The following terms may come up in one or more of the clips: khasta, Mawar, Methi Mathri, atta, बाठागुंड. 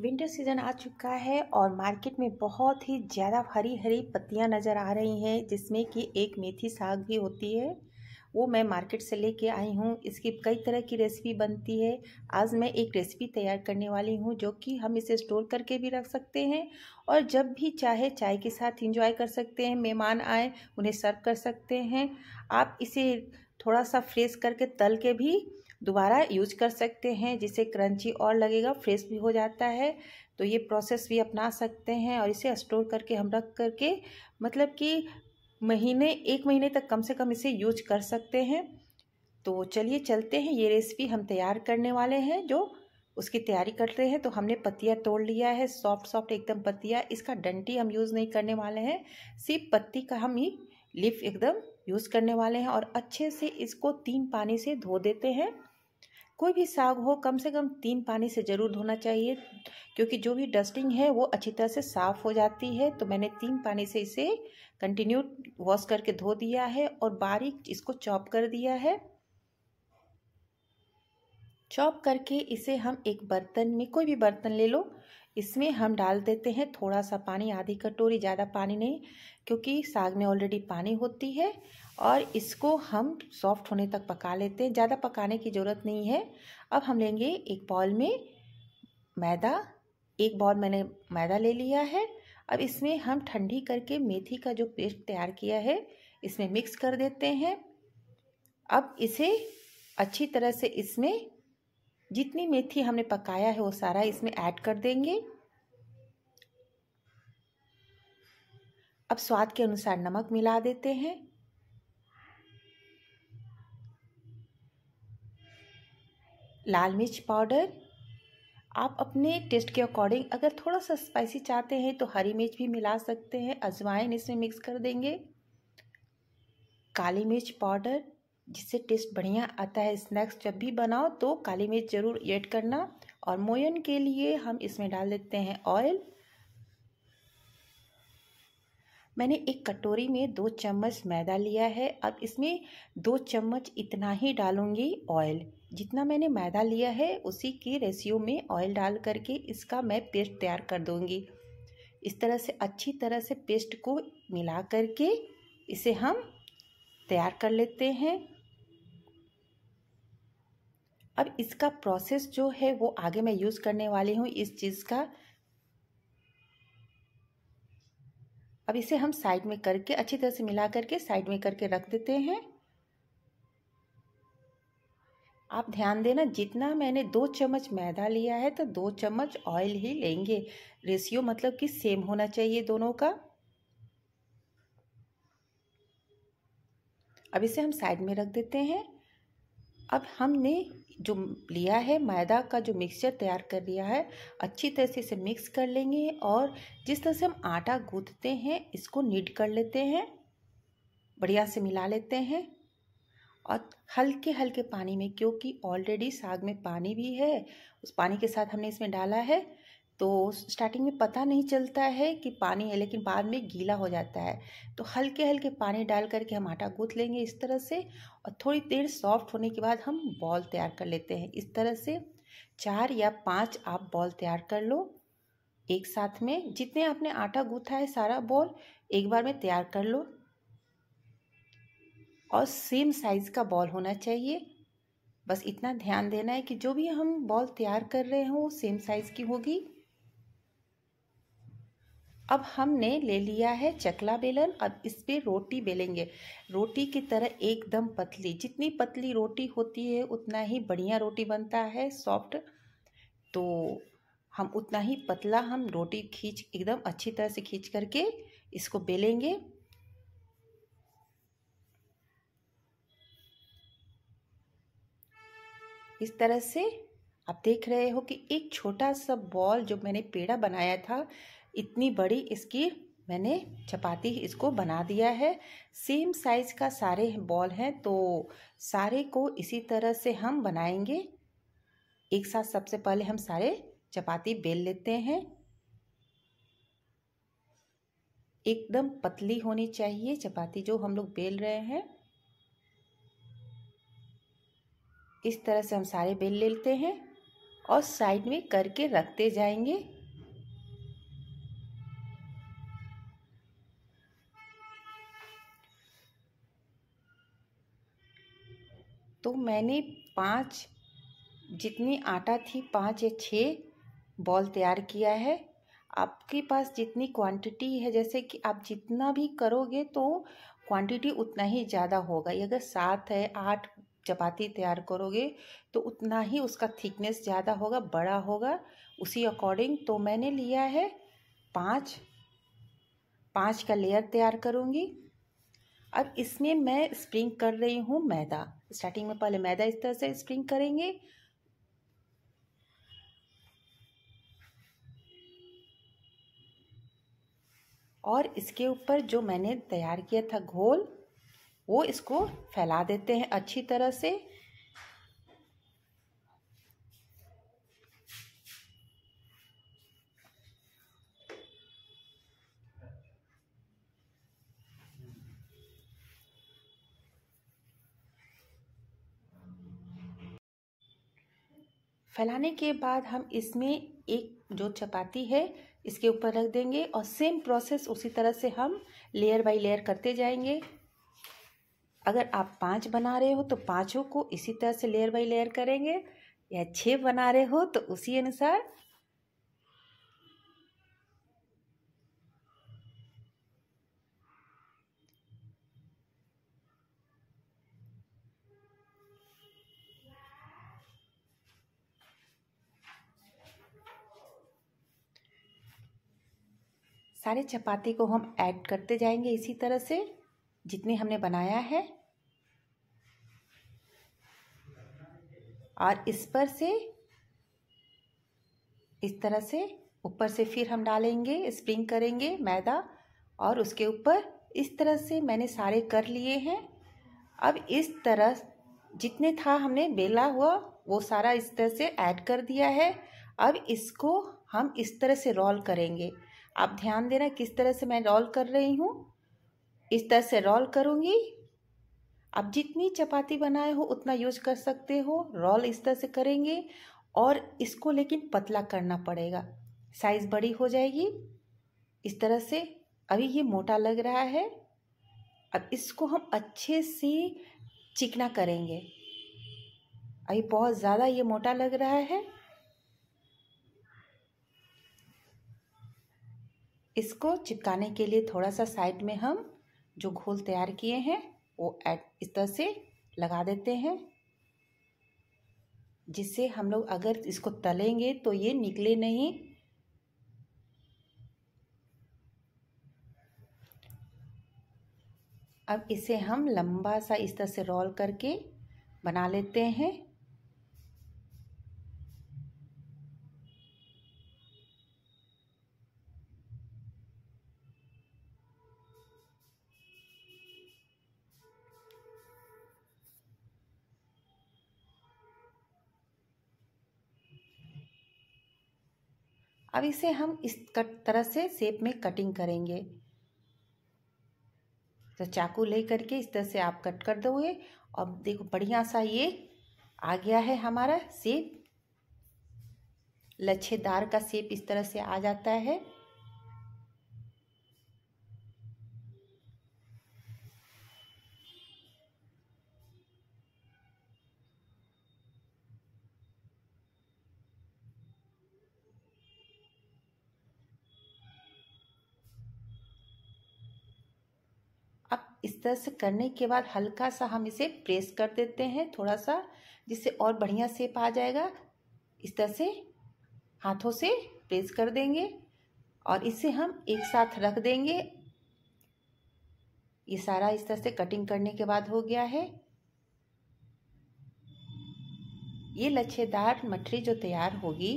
Winter season आ चुका है और मार्केट में बहुत ही ज़्यादा हरी हरी पत्तियां नज़र आ रही हैं, जिसमें कि एक मेथी साग भी होती है। वो मैं मार्केट से लेके आई हूँ। इसकी कई तरह की रेसिपी बनती है। आज मैं एक रेसिपी तैयार करने वाली हूँ जो कि हम इसे स्टोर करके भी रख सकते हैं और जब भी चाहे चाय के साथ एंजॉय कर सकते हैं। मेहमान आए उन्हें सर्व कर सकते हैं। आप इसे थोड़ा सा फ्रेश करके तल के भी दोबारा यूज कर सकते हैं, जिससे क्रंची और लगेगा, फ्रेश भी हो जाता है। तो ये प्रोसेस भी अपना सकते हैं और इसे स्टोर करके हम रख करके मतलब कि एक महीने तक कम से कम इसे यूज कर सकते हैं। तो चलिए चलते हैं, ये रेसिपी हम तैयार करने वाले हैं। जो उसकी तैयारी करते हैं तो हमने पत्तियाँ तोड़ लिया है, सॉफ्ट सॉफ्ट एकदम पत्तियाँ। इसका डंटी हम यूज़ नहीं करने वाले हैं, सिर्फ पत्ती का हम ही लीफ एकदम यूज़ करने वाले हैं। और अच्छे से इसको 3 पानी से धो देते हैं। कोई भी साग हो कम से कम 3 पानी से ज़रूर धोना चाहिए, क्योंकि जो भी डस्टिंग है वो अच्छी तरह से साफ़ हो जाती है। तो मैंने 3 पानी से इसे कंटिन्यू वॉश करके धो दिया है और बारीक इसको चॉप कर दिया है। चॉप करके इसे हम एक बर्तन में, कोई भी बर्तन ले लो, इसमें हम डाल देते हैं थोड़ा सा पानी, आधी कटोरी, ज़्यादा पानी नहीं, क्योंकि साग में ऑलरेडी पानी होती है। और इसको हम सॉफ्ट होने तक पका लेते हैं, ज़्यादा पकाने की ज़रूरत नहीं है। अब हम लेंगे एक बाउल में मैदा। एक बाउल मैंने मैदा ले लिया है। अब इसमें हम ठंडी करके मेथी का जो पेस्ट तैयार किया है इसमें मिक्स कर देते हैं। अब इसे अच्छी तरह से इसमें जितनी मेथी हमने पकाया है वो सारा इसमें ऐड कर देंगे। अब स्वाद के अनुसार नमक मिला देते हैं। लाल मिर्च पाउडर, आप अपने टेस्ट के अकॉर्डिंग अगर थोड़ा सा स्पाइसी चाहते हैं तो हरी मिर्च भी मिला सकते हैं। अजवाइन इसमें मिक्स कर देंगे। काली मिर्च पाउडर, जिससे टेस्ट बढ़िया आता है। स्नैक्स जब भी बनाओ तो काली मिर्च ज़रूर ऐड करना। और मोयन के लिए हम इसमें डाल देते हैं ऑयल। मैंने एक कटोरी में 2 चम्मच मैदा लिया है। अब इसमें 2 चम्मच इतना ही डालूंगी ऑयल, जितना मैंने मैदा लिया है उसी के रेशियो में ऑयल डाल करके इसका मैं पेस्ट तैयार कर दूंगी। इस तरह से अच्छी तरह से पेस्ट को मिला करके इसे हम तैयार कर लेते हैं। अब इसका प्रोसेस जो है वो आगे मैं यूज़ करने वाली हूँ इस चीज़ का। अब इसे हम साइड में करके अच्छी तरह से मिला करके साइड में करके रख देते हैं। आप ध्यान देना, जितना मैंने 2 चम्मच मैदा लिया है तो 2 चम्मच ऑयल ही लेंगे। रेशियो मतलब कि सेम होना चाहिए दोनों का। अब इसे हम साइड में रख देते हैं। अब हमने जो लिया है मैदा का जो मिक्सचर तैयार कर लिया है, अच्छी तरह से इसे मिक्स कर लेंगे और जिस तरह से हम आटा गूंथते हैं इसको नीड कर लेते हैं, बढ़िया से मिला लेते हैं। और हल्के हल्के पानी में, क्योंकि ऑलरेडी साग में पानी भी है, उस पानी के साथ हमने इसमें डाला है। तो स्टार्टिंग में पता नहीं चलता है कि पानी है, लेकिन बाद में गीला हो जाता है। तो हल्के हल्के पानी डाल करके हम आटा गूँथ लेंगे इस तरह से। और थोड़ी देर सॉफ्ट होने के बाद हम बॉल तैयार कर लेते हैं। इस तरह से 4 या 5 आप बॉल तैयार कर लो एक साथ में। जितने आपने आटा गूँथा है सारा बॉल एक बार में तैयार कर लो और सेम साइज़ का बॉल होना चाहिए। बस इतना ध्यान देना है कि जो भी हम बॉल तैयार कर रहे हों वो सेम साइज़ की होगी। अब हमने ले लिया है चकला बेलन। अब इस पर रोटी बेलेंगे, रोटी की तरह एकदम पतली। जितनी पतली रोटी होती है उतना ही बढ़िया रोटी बनता है, सॉफ्ट। तो हम उतना ही पतला हम रोटी खींच, एकदम अच्छी तरह से खींच करके इसको बेलेंगे। इस तरह से आप देख रहे हो कि एक छोटा सा बॉल जो मैंने पेड़ा बनाया था इतनी बड़ी इसकी मैंने चपाती इसको बना दिया है। सेम साइज़ का सारे बॉल हैं तो सारे को इसी तरह से हम बनाएंगे एक साथ। सबसे पहले हम सारे चपाती बेल लेते हैं। एकदम पतली होनी चाहिए चपाती जो हम लोग बेल रहे हैं। इस तरह से हम सारे बेल लेते हैं और साइड में करके रखते जाएंगे। तो मैंने 5 जितनी आटा थी 5 या 6 बॉल तैयार किया है। आपके पास जितनी क्वांटिटी है, जैसे कि आप जितना भी करोगे तो क्वांटिटी उतना ही ज़्यादा होगा। ये अगर 7 है 8 चपाती तैयार करोगे तो उतना ही उसका थिकनेस ज़्यादा होगा, बड़ा होगा, उसी अकॉर्डिंग। तो मैंने लिया है 5 का लेयर तैयार करूँगी। अब इसमें मैं स्प्रिंग कर रही हूँ मैदा। स्टार्टिंग में पहले मैदा इस तरह से स्प्रिंग करेंगे। और इसके ऊपर जो मैंने तैयार किया था घोल, वो इसको फैला देते हैं अच्छी तरह से। फैलाने के बाद हम इसमें एक जो चपाती है इसके ऊपर रख देंगे और सेम प्रोसेस उसी तरह से हम लेयर बाय लेयर करते जाएंगे। अगर आप 5 बना रहे हो तो 5 को इसी तरह से लेयर बाय लेयर करेंगे, या 6 बना रहे हो तो उसी अनुसार। सारे चपाती को हम ऐड करते जाएंगे इसी तरह से जितने हमने बनाया है। और इस पर से इस तरह से ऊपर से फिर हम डालेंगे, स्प्रिंग करेंगे मैदा और उसके ऊपर इस तरह से मैंने सारे कर लिए हैं। अब इस तरह जितने था हमने बेला हुआ वो सारा इस तरह से ऐड कर दिया है। अब इसको हम इस तरह से रोल करेंगे। आप ध्यान देना किस तरह से मैं रोल कर रही हूँ, इस तरह से रोल करूँगी। आप जितनी चपाती बनाए हो उतना यूज कर सकते हो। रोल इस तरह से करेंगे और इसको लेकिन पतला करना पड़ेगा, साइज़ बड़ी हो जाएगी। इस तरह से अभी ये मोटा लग रहा है। अब इसको हम अच्छे से चिकना करेंगे। अभी बहुत ज़्यादा ये मोटा लग रहा है। इसको चिपकाने के लिए थोड़ा सा साइड में हम जो घोल तैयार किए हैं वो इस तरह से लगा देते हैं, जिससे हम लोग अगर इसको तलेंगे तो ये निकले नहीं। अब इसे हम लंबा सा इस तरह से रोल करके बना लेते हैं। अब इसे हम इस तरह से शेप में कटिंग करेंगे। तो चाकू ले करके इस तरह से आप कट कर दोगे और देखो बढ़िया सा ये आ गया है हमारा शेप। लच्छेदार का शेप इस तरह से आ जाता है। अब इस तरह से करने के बाद हल्का सा हम इसे प्रेस कर देते हैं थोड़ा सा, जिससे और बढ़िया शेप आ जाएगा। इस तरह से हाथों से प्रेस कर देंगे और इसे हम एक साथ रख देंगे। ये सारा इस तरह से कटिंग करने के बाद हो गया है। ये लच्छेदार मठरी जो तैयार होगी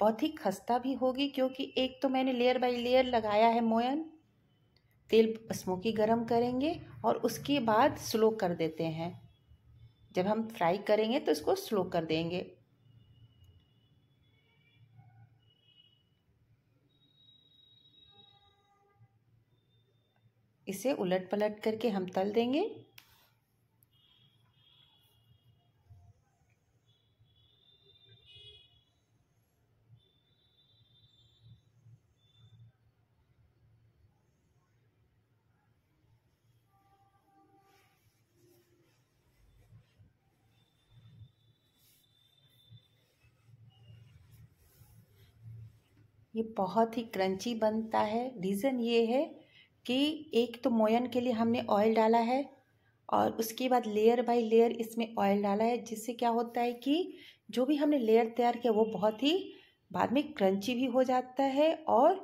बहुत ही खस्ता भी होगी, क्योंकि एक तो मैंने लेयर बाय लेयर लगाया है मोयन। तेल स्मोकी गरम करेंगे और उसके बाद स्लो कर देते हैं। जब हम फ्राई करेंगे तो इसको स्लो कर देंगे। इसे उलट पलट करके हम तल देंगे। ये बहुत ही क्रंची बनता है। रीज़न ये है कि एक तो मोयन के लिए हमने ऑयल डाला है और उसके बाद लेयर बाय लेयर इसमें ऑयल डाला है, जिससे क्या होता है कि जो भी हमने लेयर तैयार किया वो बहुत ही बाद में क्रंची भी हो जाता है और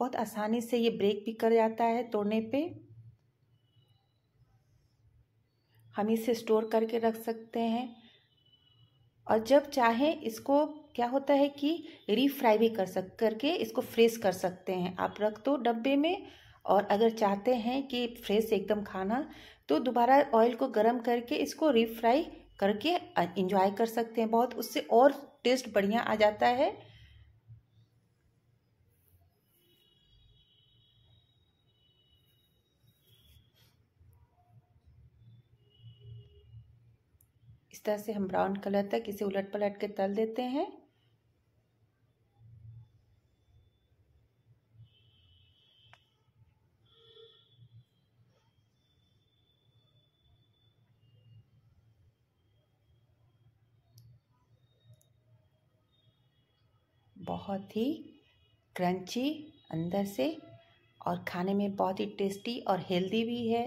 बहुत आसानी से ये ब्रेक भी कर जाता है तोड़ने पे। हम इसे स्टोर करके रख सकते हैं और जब चाहें इसको क्या होता है कि रीफ्राई भी करके इसको फ्रेश कर सकते हैं। आप रख दो डब्बे में और अगर चाहते हैं कि फ्रेश एकदम खाना तो दोबारा ऑयल को गर्म करके इसको रीफ्राई करके एंजॉय कर सकते हैं। बहुत उससे और टेस्ट बढ़िया आ जाता है। इस तरह से हम ब्राउन कलर तक इसे उलट पलट के तल देते हैं। बहुत ही क्रंची अंदर से और खाने में बहुत ही टेस्टी और हेल्दी भी है।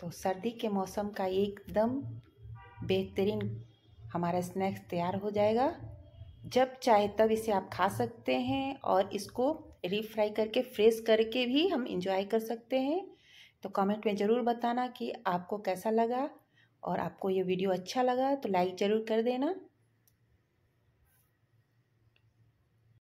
तो सर्दी के मौसम का एकदम बेहतरीन हमारा स्नैक्स तैयार हो जाएगा। जब चाहे तब इसे आप खा सकते हैं और इसको रीफ्राई करके फ्रेश करके भी हम एंजॉय कर सकते हैं। तो कमेंट में ज़रूर बताना कि आपको कैसा लगा और आपको ये वीडियो अच्छा लगा तो लाइक ज़रूर कर देना।